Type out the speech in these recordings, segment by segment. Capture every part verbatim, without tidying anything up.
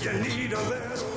You need a little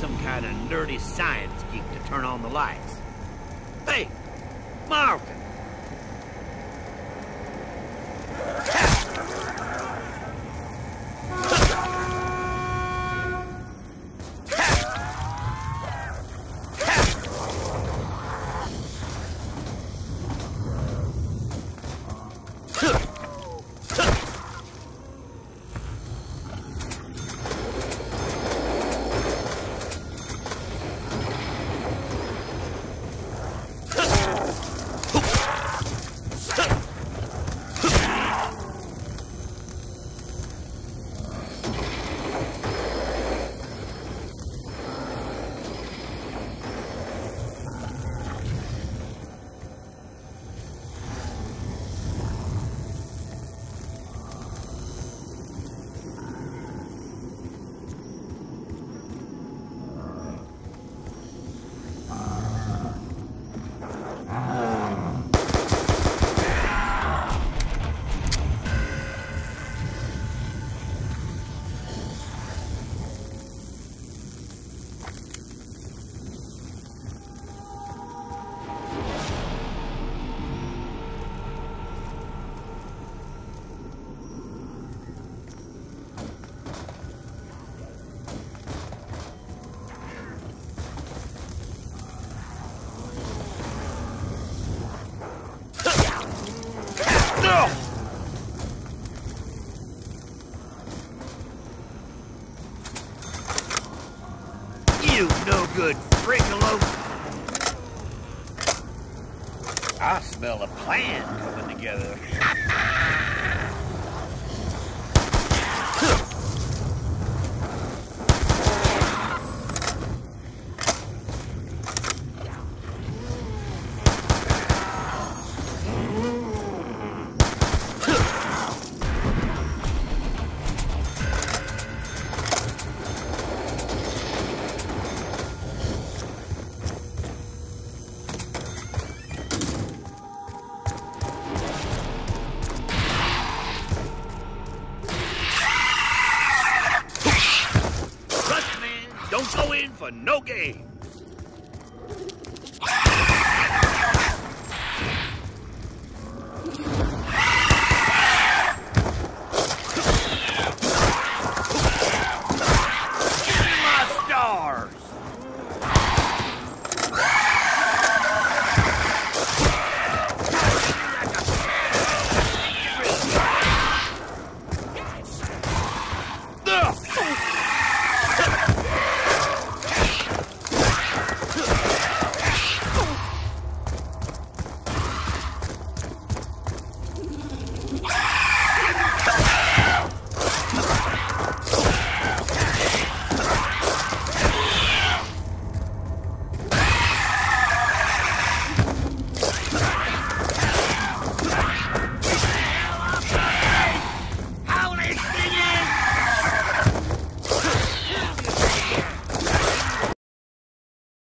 some kind of nerdy science geek to turn on the lights. Hey, Marvin! You no good frickalope. I smell a plan coming together. No game.